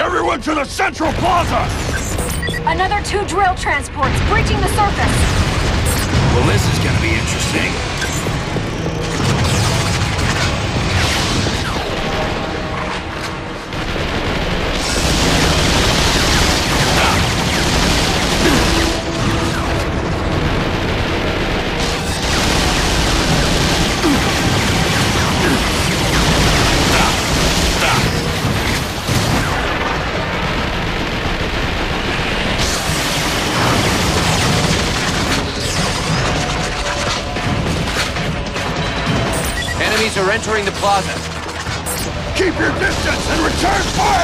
Everyone to the central plaza! Another 2 drill transports breaching the surface. Well, this is gonna be interesting. Entering the plaza. Keep your distance and return fire!